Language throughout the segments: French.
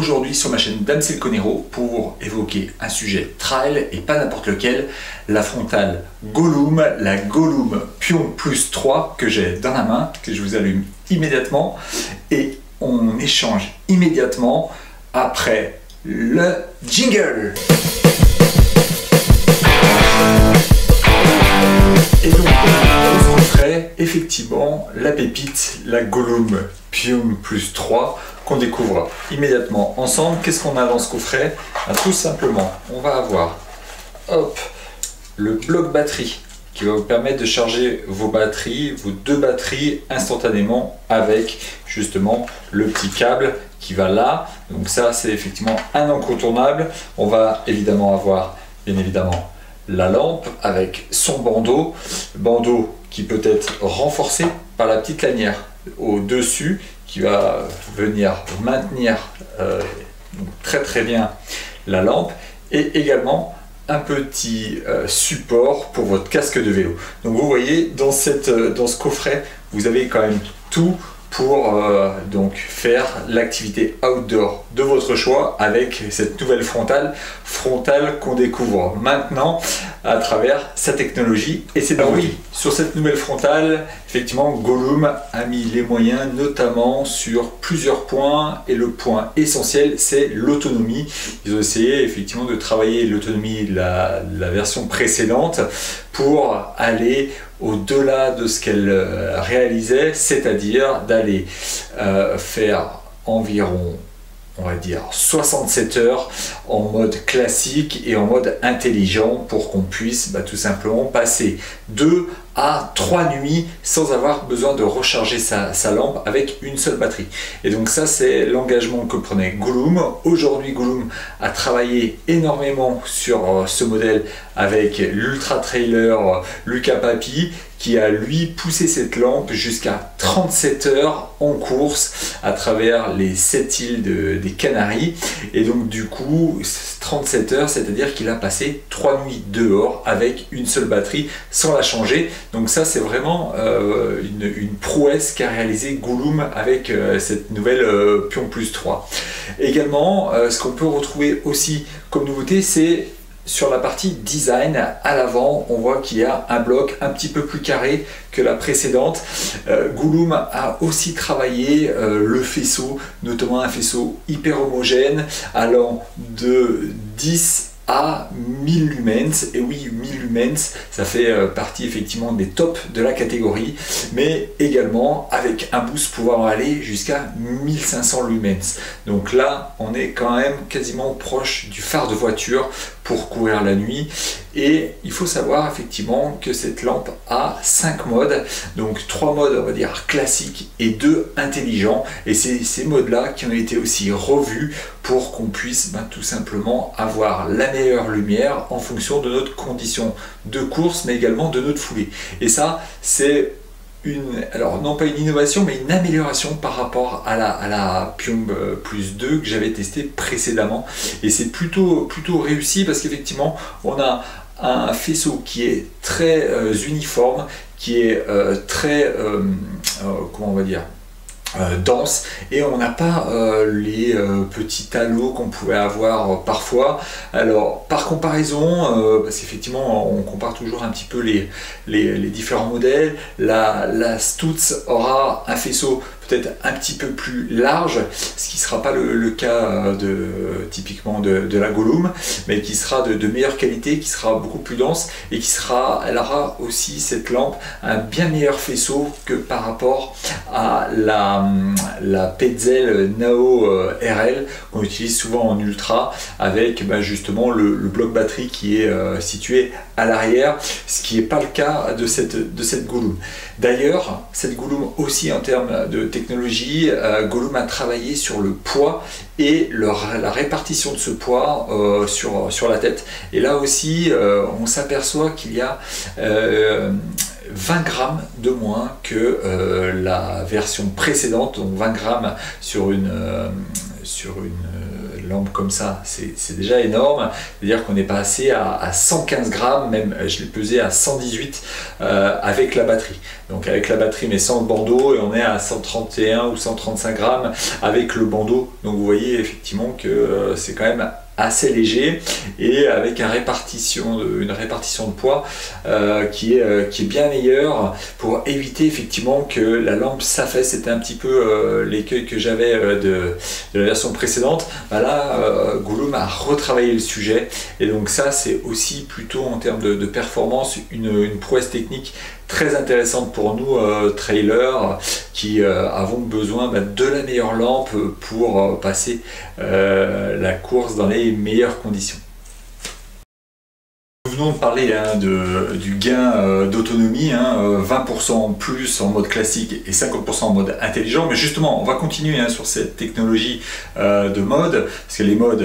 aujourd'hui sur ma chaîne Dams Elconejo pour évoquer un sujet trail et pas n'importe lequel, la frontale Gulum, la Gulum Pyom 3+, que j'ai dans la main, que je vous allume immédiatement et on échange immédiatement après le jingle. Et donc on rencontrait effectivement la pépite, la Gulum Pyom 3+, qu'on découvre immédiatement ensemble. Qu'est-ce qu'on a dans ce coffret? Tout simplement, on va avoir hop, le bloc batterie qui va vous permettre de charger vos batteries, vos deux batteries instantanément avec justement le petit câble qui va là. Donc ça c'est effectivement un incontournable. On va évidemment avoir bien évidemment la lampe avec son bandeau, bandeau qui peut être renforcé par la petite lanière au-dessus qui va venir maintenir très très bien la lampe et également un petit support pour votre casque de vélo. Donc vous voyez dans ce coffret vous avez quand même tout pour donc faire l'activité outdoor de votre choix avec cette nouvelle frontale qu'on découvre maintenant à travers sa technologie et ses batteries. Oui, sur cette nouvelle frontale, effectivement, Gulum a mis les moyens notamment sur plusieurs points et le point essentiel, c'est l'autonomie. Ils ont essayé effectivement de travailler l'autonomie de la version précédente pour aller au-delà de ce qu'elle réalisait, c'est-à-dire d'aller faire environ, on va dire, 67 heures en mode classique et en mode intelligent pour qu'on puisse tout simplement passer 2 à 3 nuits sans avoir besoin de recharger sa lampe avec une seule batterie. Et donc ça c'est l'engagement que prenait Gulum. Aujourd'hui Gulum a travaillé énormément sur ce modèle avec l'ultra trailer Luca Papi qui a lui poussé cette lampe jusqu'à 37 heures en course à travers les 7 îles des Canaries. Et donc du coup 37 heures, c'est-à-dire qu'il a passé 3 nuits dehors avec une seule batterie sans la changer. Donc ça c'est vraiment une prouesse qu'a réalisé Gulum avec cette nouvelle Pyom 3+. Également ce qu'on peut retrouver aussi comme nouveauté, c'est sur la partie design. À l'avant on voit qu'il y a un bloc un petit peu plus carré que la précédente. Gulum a aussi travaillé le faisceau, notamment un faisceau hyper homogène allant de 10 à 1000 lumens, et oui 1000 lumens ça fait partie effectivement des tops de la catégorie, mais également avec un boost pouvoir aller jusqu'à 1500 lumens. Donc là on est quand même quasiment proche du phare de voiture pour courir la nuit. Et il faut savoir effectivement que cette lampe a 5 modes, donc 3 modes on va dire classiques et 2 intelligents, et c'est ces modes là qui ont été aussi revus pour qu'on puisse tout simplement avoir la meilleure lumière en fonction de notre condition de course mais également de notre foulée. Et ça c'est alors non pas une innovation mais une amélioration par rapport à la Pyom 2+ que j'avais testé précédemment, et c'est plutôt réussi parce qu'effectivement on a un faisceau qui est très uniforme, qui est très comment on va dire dense, et on n'a pas les petits halos qu'on pouvait avoir parfois. Alors par comparaison, parce qu'effectivement on compare toujours un petit peu les différents modèles, la Stoots aura un faisceau peut-être un petit peu plus large, ce qui ne sera pas le cas typiquement de la Gulum, mais qui sera de meilleure qualité, qui sera beaucoup plus dense et elle aura aussi cette lampe un bien meilleur faisceau que par rapport à la Petzl Nao RL qu'on utilise souvent en ultra avec justement le bloc batterie qui est situé à l'arrière, ce qui n'est pas le cas de cette Gulum. D'ailleurs cette Gulum aussi en termes de technologie, Gulum a travaillé sur le poids et la répartition de ce poids sur la tête, et là aussi on s'aperçoit qu'il y a 20 grammes de moins que la version précédente, donc 20 grammes sur une lampe comme ça, c'est déjà énorme. C'est-à-dire qu'on est passé à 115 grammes, même je l'ai pesé à 118 avec la batterie. Donc avec la batterie mais sans le bandeau, et on est à 131 ou 135 grammes avec le bandeau. Donc vous voyez effectivement que c'est quand même assez léger, et avec une répartition de poids qui est bien meilleure, pour éviter effectivement que la lampe s'affaisse. C'était un petit peu l'écueil que j'avais de la version précédente. Bah là, Gulum a retravaillé le sujet, et donc ça c'est aussi plutôt en termes de performance une prouesse technique très intéressante pour nous trailers qui avons besoin de la meilleure lampe pour passer la course dans les meilleures conditions. Nous venons de parler du gain d'autonomie, 20% en plus en mode classique et 50% en mode intelligent. Mais justement, on va continuer sur cette technologie de mode, parce que les modes,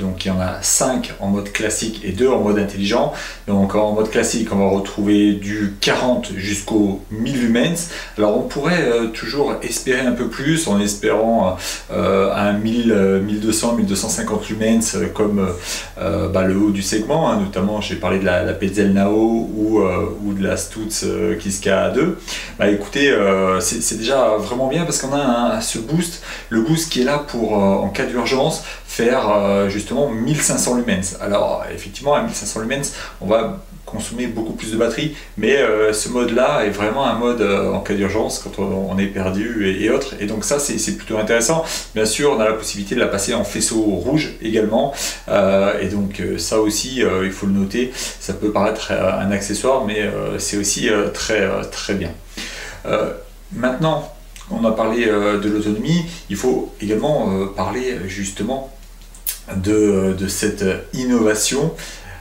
donc il y en a 5 en mode classique et 2 en mode intelligent. Donc en mode classique, on va retrouver du 40 jusqu'au 1000 lumens. Alors on pourrait toujours espérer un peu plus, en espérant un 1000, 1200, 1250 lumens comme le haut du segment, notamment j'ai parlé de la Petzl Nao ou de la Stutz Kiska 2. Écoutez, c'est déjà vraiment bien, parce qu'on a ce boost, le boost qui est là pour, en cas d'urgence, faire justement 1500 lumens. Alors effectivement, à 1500 lumens, on va consommer beaucoup plus de batterie, mais ce mode là est vraiment un mode en cas d'urgence, quand on est perdu et autres, et donc ça c'est plutôt intéressant. Bien sûr, on a la possibilité de la passer en faisceau rouge également, et donc ça aussi il faut le noter. Ça peut paraître un accessoire, mais c'est aussi très bien. Maintenant on a parlé de l'autonomie, il faut également parler justement de cette innovation,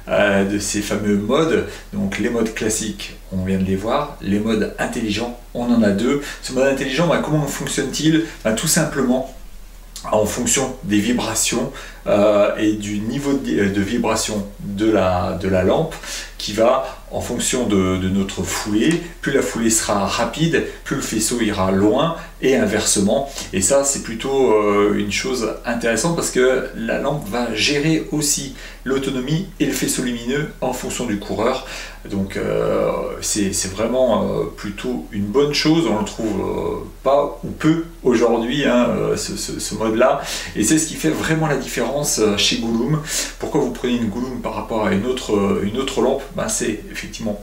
de ces fameux modes. Donc les modes classiques, on vient de les voir, les modes intelligents, on en a 2. Ce mode intelligent, comment fonctionne-t-il? Tout simplement en fonction des vibrations et du niveau de vibration de la lampe, qui va en fonction de notre foulée. Plus la foulée sera rapide, plus le faisceau ira loin, et inversement. Et ça c'est plutôt une chose intéressante, parce que la lampe va gérer aussi l'autonomie et le faisceau lumineux en fonction du coureur. Donc c'est vraiment plutôt une bonne chose. On le trouve pas ou peu aujourd'hui, ce mode là, et c'est ce qui fait vraiment la différence chez Gulum. Pourquoi vous prenez une Gulum par rapport à une autre lampe? C'est effectivement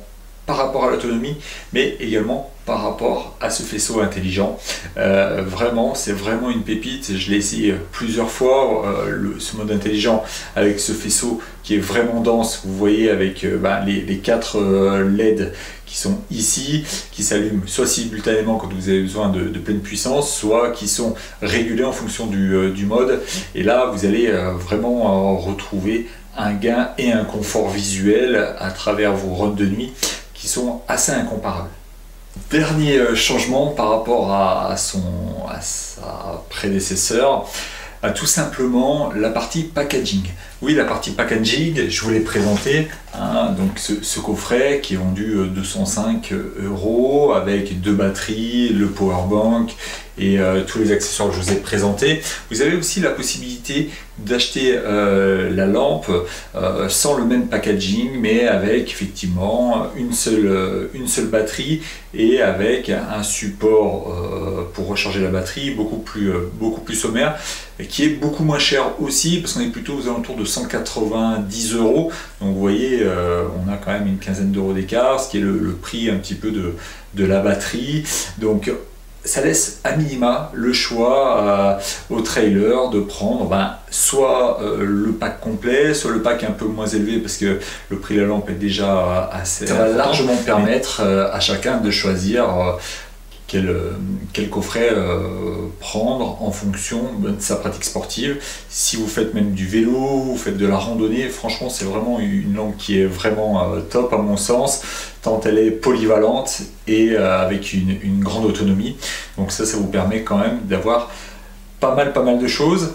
par rapport à l'autonomie, mais également par rapport à ce faisceau intelligent. Vraiment, c'est vraiment une pépite. Je l'ai essayé plusieurs fois, ce mode intelligent avec ce faisceau qui est vraiment dense. Vous voyez avec les 4 LED qui sont ici, qui s'allument soit simultanément quand vous avez besoin de pleine puissance, soit qui sont régulés en fonction du mode. Et là, vous allez vraiment retrouver un gain et un confort visuel à travers vos runs de nuit qui sont assez incomparables. Dernier changement par rapport à sa prédécesseur, tout simplement la partie packaging. Oui, la partie packaging, je vous l'ai présenté, donc ce coffret qui est vendu 205 € avec 2 batteries, le powerbank et tous les accessoires que je vous ai présentés. Vous avez aussi la possibilité d'acheter la lampe sans le même packaging, mais avec effectivement une seule batterie, et avec un support pour recharger la batterie beaucoup plus sommaire, et qui est beaucoup moins cher aussi, parce qu'on est plutôt aux alentours de 190 €. Donc vous voyez, on a quand même une quinzaine d'euros d'écart, ce qui est le prix un petit peu de la batterie. Donc ça laisse à minima le choix aux trailers de prendre soit le pack complet, soit le pack un peu moins élevé, parce que le prix de la lampe est déjà assez. Ça va largement permettre à chacun de choisir quel coffret prendre en fonction de sa pratique sportive. Si vous faites même du vélo, vous faites de la randonnée, franchement c'est vraiment une lampe qui est vraiment top à mon sens, tant elle est polyvalente et avec une grande autonomie. Donc ça vous permet quand même d'avoir pas mal de choses.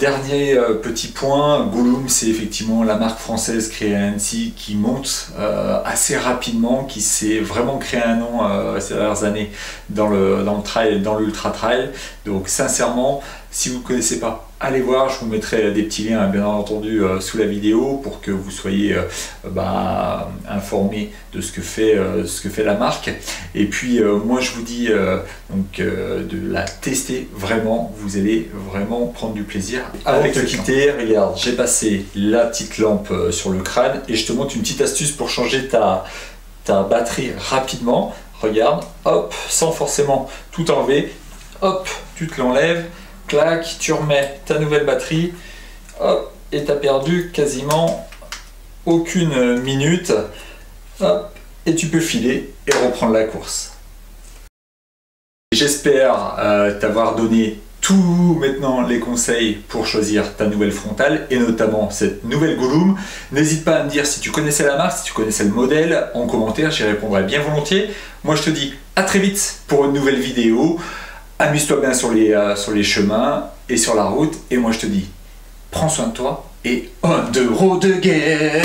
Dernier petit point, Gulum, c'est effectivement la marque française créée à Annecy, qui monte assez rapidement, qui s'est vraiment créé un nom ces dernières années dans le trail et dans l'ultra trail. Donc sincèrement, Si vous ne connaissez pas, allez voir, je vous mettrai des petits liens, hein, bien entendu, sous la vidéo pour que vous soyez informés de ce que fait la marque. Et puis moi je vous dis de la tester vraiment, vous allez vraiment prendre du plaisir. Avant de te quitter, regarde, j'ai passé la petite lampe sur le crâne et je te montre une petite astuce pour changer ta batterie rapidement. Regarde, hop, sans forcément tout enlever, hop, tu te l'enlèves, clac, tu remets ta nouvelle batterie, hop, et tu as perdu quasiment aucune minute, hop, et tu peux filer et reprendre la course. J'espère t'avoir donné tous maintenant les conseils pour choisir ta nouvelle frontale et notamment cette nouvelle Gulum. N'hésite pas à me dire si tu connaissais la marque, si tu connaissais le modèle, en commentaire, j'y répondrai bien volontiers. Moi je te dis à très vite pour une nouvelle vidéo. Amuse-toi bien sur les chemins et sur la route. Et moi je te dis, prends soin de toi et on the road again.